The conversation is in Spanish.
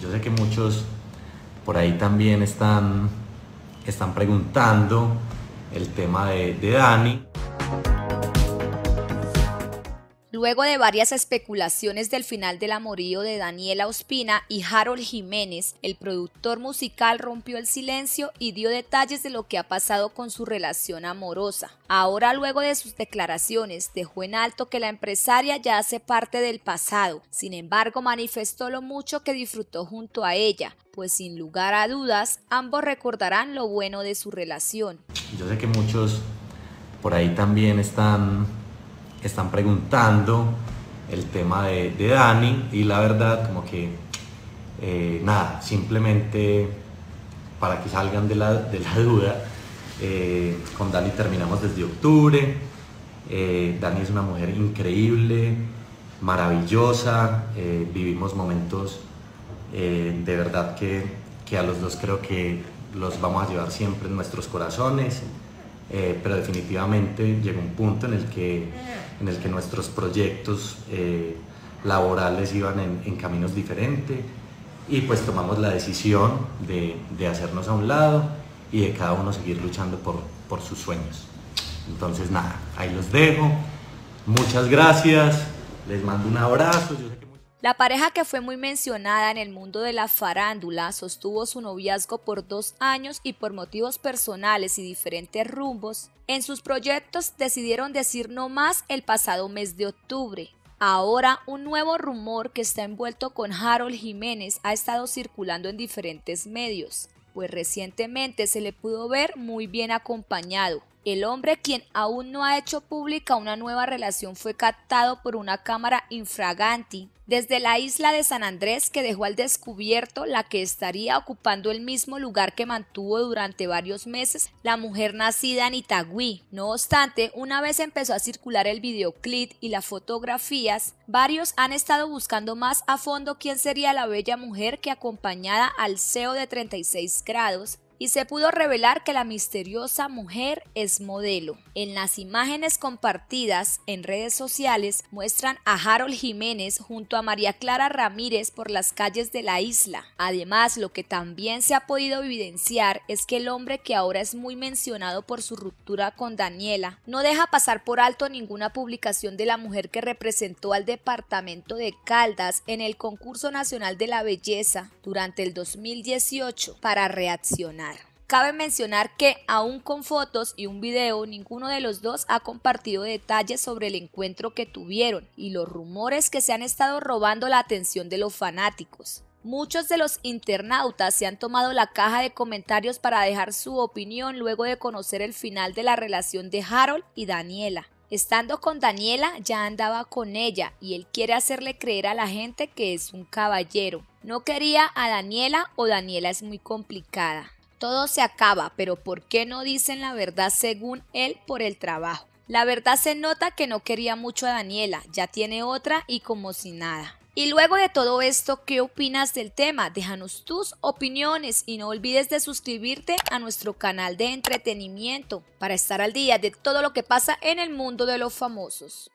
Yo sé que muchos por ahí también están preguntando el tema de Dani. Luego de varias especulaciones del final del amorío de Daniela Ospina y Harold Jiménez, el productor musical rompió el silencio y dio detalles de lo que ha pasado con su relación amorosa. Ahora, luego de sus declaraciones, dejó en alto que la empresaria ya hace parte del pasado. Sin embargo, manifestó lo mucho que disfrutó junto a ella, pues sin lugar a dudas, ambos recordarán lo bueno de su relación. Yo sé que muchos por ahí también están preguntando el tema de Dani, y la verdad como que nada, simplemente para que salgan de la duda, con Dani terminamos desde octubre. Dani es una mujer increíble, maravillosa, vivimos momentos de verdad que a los dos creo que los vamos a llevar siempre en nuestros corazones. Pero definitivamente llegó un punto en el que nuestros proyectos laborales iban en caminos diferentes, y pues tomamos la decisión de hacernos a un lado y de cada uno seguir luchando por sus sueños. Entonces nada, ahí los dejo, muchas gracias, les mando un abrazo. Yo sé que... La pareja, que fue muy mencionada en el mundo de la farándula, sostuvo su noviazgo por 2 años y por motivos personales y diferentes rumbos en sus proyectos decidieron decir no más el pasado mes de octubre. Ahora, un nuevo rumor que está envuelto con Harold Jiménez ha estado circulando en diferentes medios, pues recientemente se le pudo ver muy bien acompañado. El hombre, quien aún no ha hecho pública una nueva relación, fue captado por una cámara infraganti desde la isla de San Andrés, que dejó al descubierto la que estaría ocupando el mismo lugar que mantuvo durante varios meses la mujer nacida en Itagüí. No obstante, una vez empezó a circular el videoclip y las fotografías, varios han estado buscando más a fondo quién sería la bella mujer que, acompañada al CEO de 36 grados, y se pudo revelar que la misteriosa mujer es modelo. En las imágenes compartidas en redes sociales muestran a Harold Jiménez junto a María Clara Ramírez por las calles de la isla. Además, lo que también se ha podido evidenciar es que el hombre, que ahora es muy mencionado por su ruptura con Daniela, no deja pasar por alto ninguna publicación de la mujer que representó al departamento de Caldas en el Concurso Nacional de la Belleza durante el 2018 para reaccionar. Cabe mencionar que, aún con fotos y un video, ninguno de los dos ha compartido detalles sobre el encuentro que tuvieron y los rumores que se han estado robando la atención de los fanáticos. Muchos de los internautas se han tomado la caja de comentarios para dejar su opinión luego de conocer el final de la relación de Harold y Daniela. Estando con Daniela, ya andaba con ella, y él quiere hacerle creer a la gente que es un caballero. No quería a Daniela, o Daniela es muy complicada. Todo se acaba, pero ¿por qué no dicen la verdad, según él, por el trabajo? La verdad se nota que no quería mucho a Daniela, ya tiene otra y como si nada. Y luego de todo esto, ¿qué opinas del tema? Déjanos tus opiniones y no olvides de suscribirte a nuestro canal de entretenimiento para estar al día de todo lo que pasa en el mundo de los famosos.